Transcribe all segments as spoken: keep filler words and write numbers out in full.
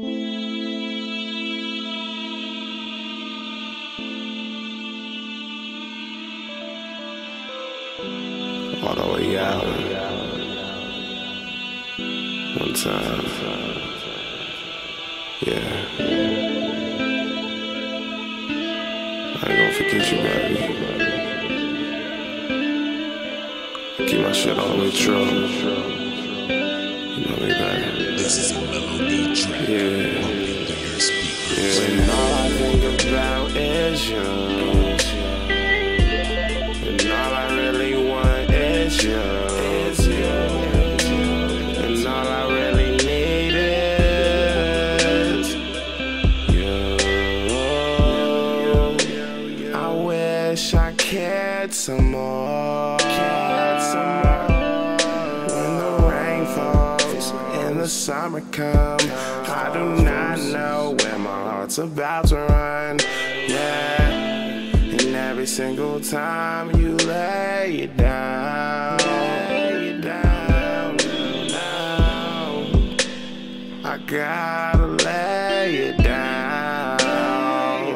All the way out. One time. Yeah. I ain't gonna forget you, baby. Keep my shit all the way true. You know me, baby. This is a melody track. Yeah. Yeah. And all I think about is you. I cared some more, cared some more. When the rain falls and the summer comes, I do not know where my heart's about to run. Yeah, and every single time you lay it down, lay it down, down. I gotta lay it down,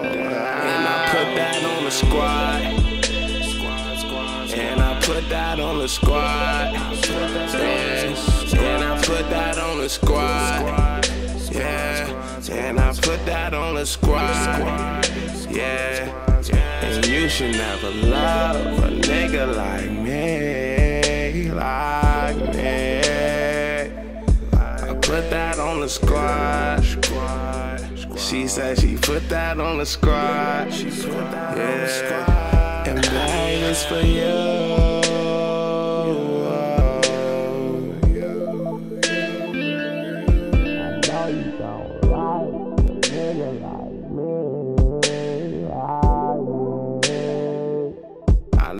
and I put that on the squad. Put that on the squad, yeah. And I put that on the squad, yeah. And I put that on the squad, yeah. And you should never love a nigga like me, like me. I put that on the squad. She said she put that on the squad, yeah. And that is for you.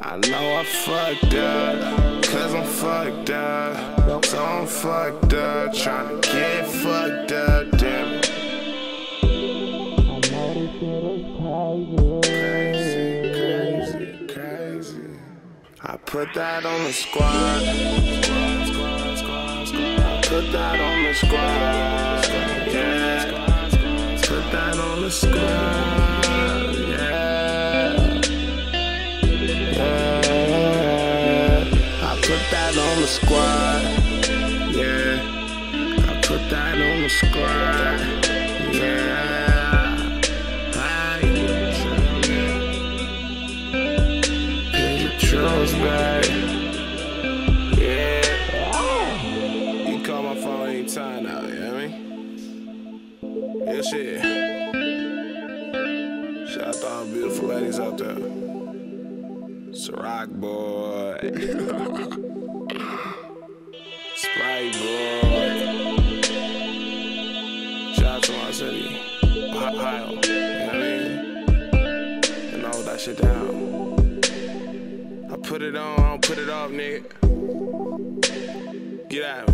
I know I fucked up, cause I'm fucked up. So I'm fucked up, tryna get fucked up, damn it. I know this shit is crazy, crazy, crazy. I put that on the squad. I put that on the squad, yeah. Put that on the squad, yeah. Put that on the squad, yeah. I put that on the squad, yeah. I pick your truth, babe. Yeah. You can call my phone anytime now, you know what I mean? Yeah, shit. Shout out to all the beautiful ladies out there. Ciroc boy, Sprite boy. Shout out to my city, Ohio. You know what I mean? And all that shit down. I put it on, I don't put it off, nigga. Get out.